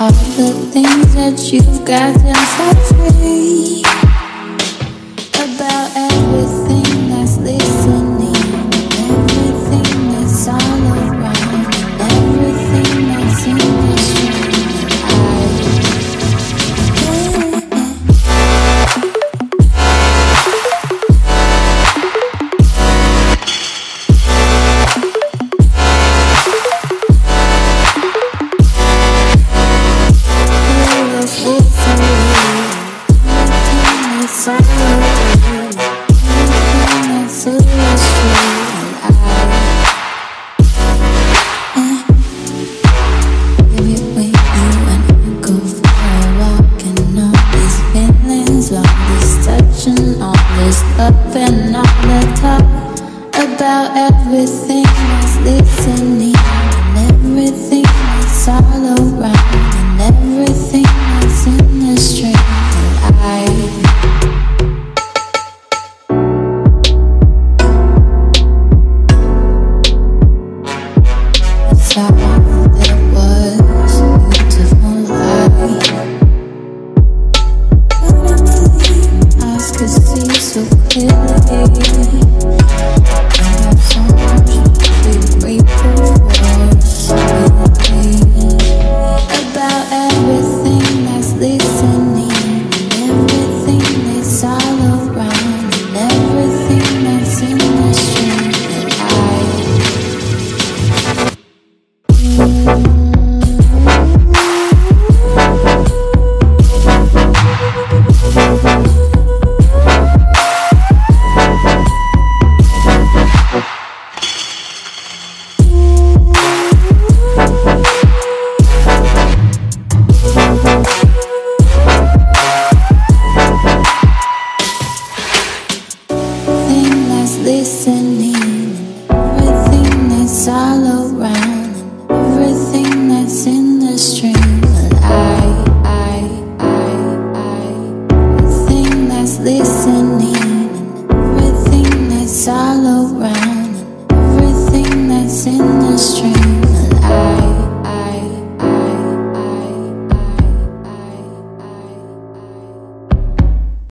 all the things that you've got inside free about everything that's listening, everything that's all around, everything that's in this room. Up and on the top about everything.